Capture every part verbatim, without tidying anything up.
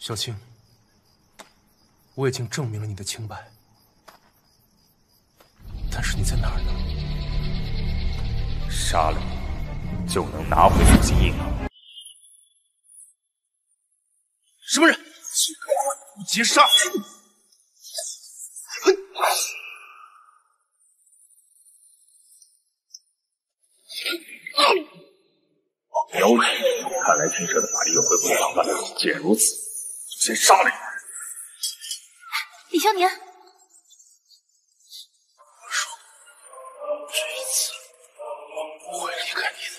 小青，我已经证明了你的清白，但是你在哪儿呢？杀了你，就能拿回自己印堂。什么人？不劫杀！ 了解，看来听者的法力又恢复了半。既然如此，先杀了你。李萧年，我说，这一次我不会离开你的。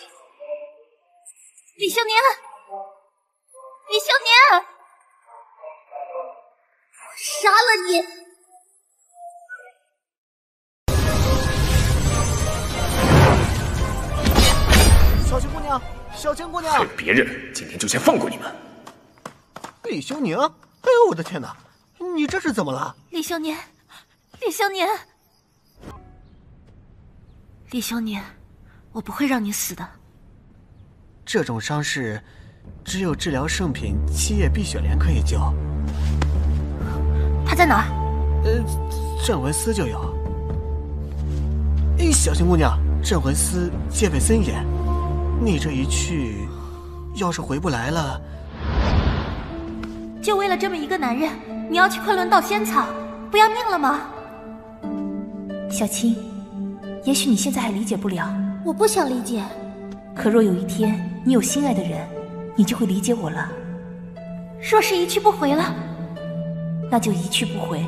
李萧年，李萧年，我杀了你！ 小青姑娘，小青姑娘，还有别人，今天就先放过你们。李修宁，哎呦我的天哪，你这是怎么了？李修宁，李修宁，李修宁，我不会让你死的。这种伤势，只有治疗圣品七叶碧血莲可以救。他在哪儿？呃，镇魂司就有。哎，小青姑娘，镇魂司戒备森严。 你这一去，要是回不来了，就为了这么一个男人，你要去昆仑岛仙草，不要命了吗？小青，也许你现在还理解不了，我不想理解。可若有一天你有心爱的人，你就会理解我了。若是一去不回了，那就一去不回。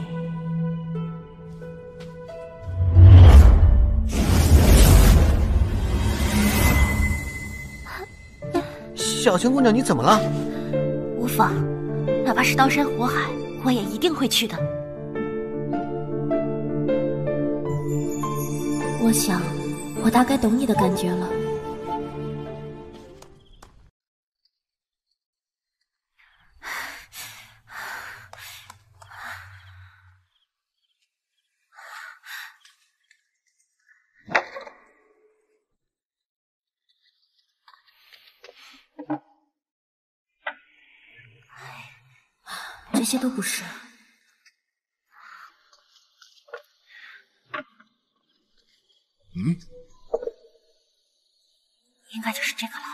小青姑娘，你怎么了？无妨，哪怕是刀山火海，我也一定会去的。我想，我大概懂你的感觉了。这些都不是。嗯，应该就是这个了。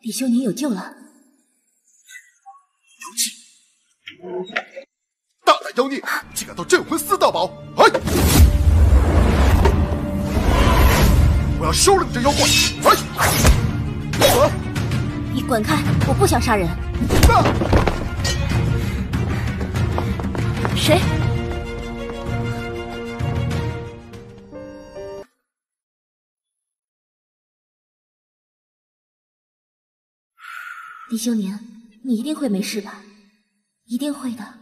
李修宁有救了。妖气！大胆妖孽，竟敢到镇魂司盗宝！哎，我要收了你这妖怪！哎，你滚开！我不想杀人。啊 谁？李修宁，你一定会没事吧？一定会的。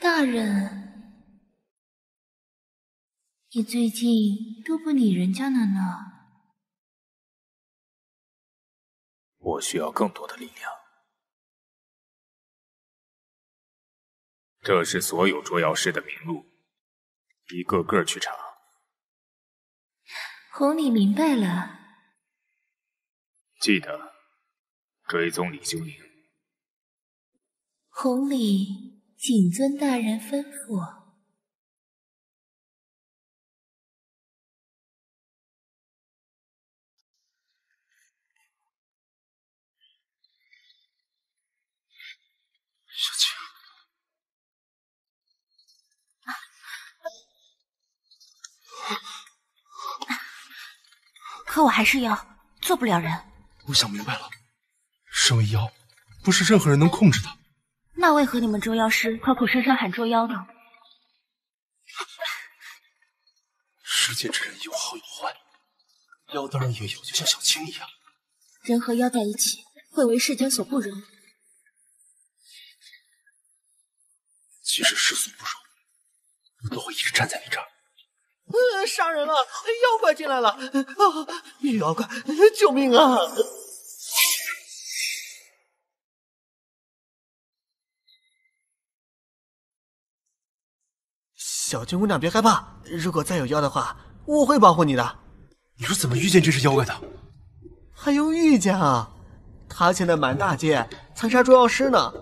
大人，你最近都不理人家了呢。我需要更多的力量。这是所有捉妖师的名录，一个个去查。红礼明白了。记得追踪李修宁。红礼。 谨遵大人吩咐。小青，可我还是妖，做不了人。我想明白了，身为妖，不是任何人能控制的。 那为何你们捉妖师口口声声喊捉妖呢？世界之人有好有坏，妖当然也有，就像小青一样。人和妖在一起，会为世间所不容。即使世俗不容，我都会一直站在你这儿。呃，杀人了！妖怪进来了！啊，妖怪，救命啊！ 小君姑娘，别害怕，如果再有妖的话，我会保护你的。你是怎么遇见这只妖怪的？还用遇见啊？他现在满大街残杀捉妖师呢，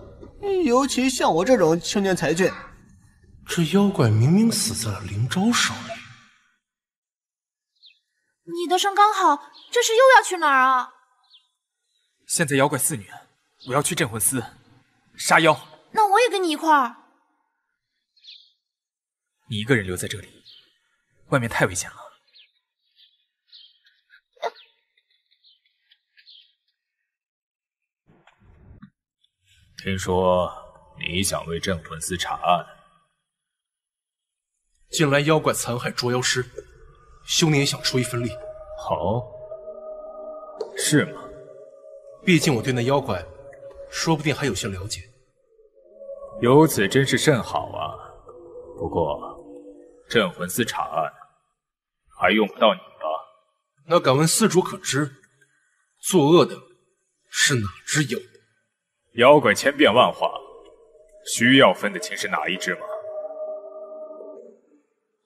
尤其像我这种青年才俊。这妖怪明明死在了林昭手里。你的伤刚好，这是又要去哪儿啊？现在妖怪肆虐，我要去镇魂司杀妖。那我也跟你一块儿。 你一个人留在这里，外面太危险了。听说你想为镇魂司查案，近来妖怪残害捉妖师，修炼也想出一份力。哦，是吗？毕竟我对那妖怪，说不定还有些了解。有此真是甚好啊！不过。 镇魂司查案，还用不到你吧？那敢问司主可知，作恶的是哪只妖？妖怪千变万化，需要分得清是哪一只吗？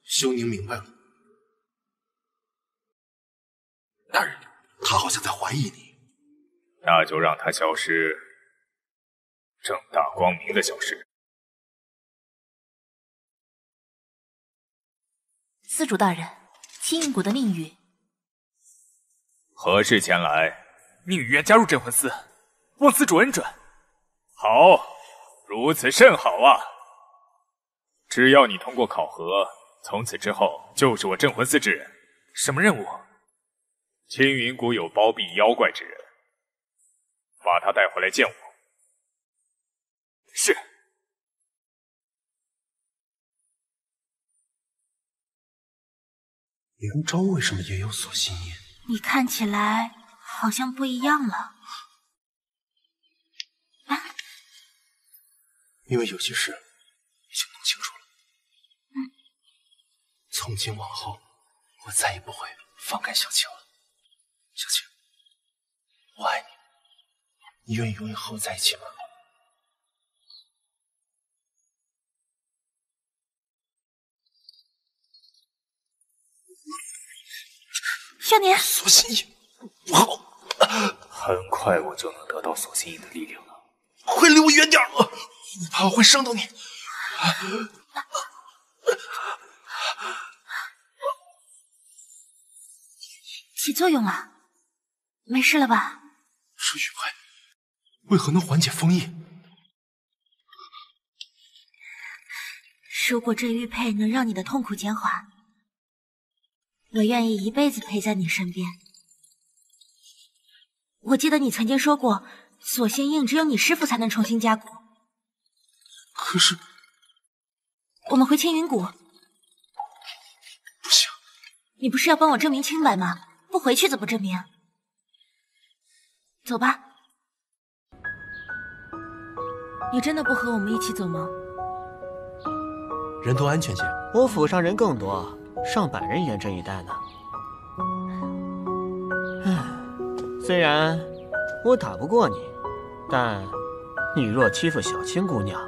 修宁明白了。大人，他好像在怀疑你。那就让他消失，正大光明的消失。 司主大人，青影谷的宁宇何事前来？宁宇愿加入镇魂司，望司主恩准。好，如此甚好啊！只要你通过考核，从此之后就是我镇魂司之人。什么任务？青云谷有包庇妖怪之人，把他带回来见我。是。 林昭为什么也有所心念？你看起来好像不一样了。啊、因为有些事已经弄清楚了。嗯，从今往后，我再也不会放开小青了。小青，我爱你，你愿意永远和我在一起吗？ 少年，锁心印不好，很快我就能得到锁心印的力量了。快离我远点，我怕我会伤到你。起作用了，没事了吧？这玉块为何能缓解封印？如果这玉佩能让你的痛苦减缓。 我愿意一辈子陪在你身边。我记得你曾经说过，锁心印只有你师父才能重新加固。可是，我们回青云谷。不行，你不是要帮我证明清白吗？不回去怎么证明？走吧。你真的不和我们一起走吗？人多安全些。我府上人更多。 上百人严阵以待呢。唉，虽然我打不过你，但你若欺负小青姑娘，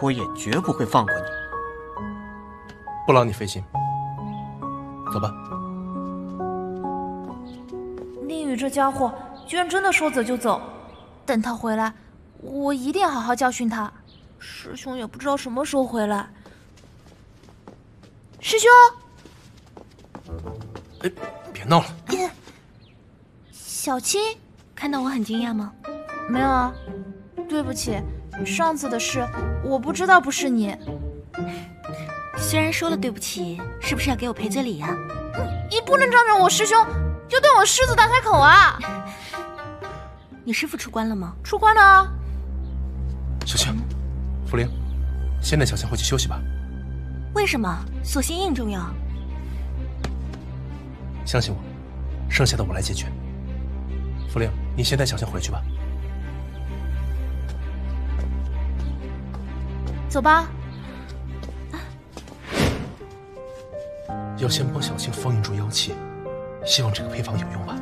我也绝不会放过你。不劳你费心，走吧。宁宇这家伙居然真的说走就走，等他回来，我一定好好教训他。师兄也不知道什么时候回来。师兄。 哎，别闹了！小青，看到我很惊讶吗？没有啊，对不起，上次的事我不知道不是你。虽然说了对不起，是不是要给我赔罪礼呀？你不能仗着我师兄就对我师子大开口啊！你师父出关了吗？出关了啊！小青，福灵，先带小青回去休息吧。为什么？锁心印重要。 相信我，剩下的我来解决。福灵，你先带小青回去吧。走吧。要先帮小青封印住妖气，希望这个配方有用吧。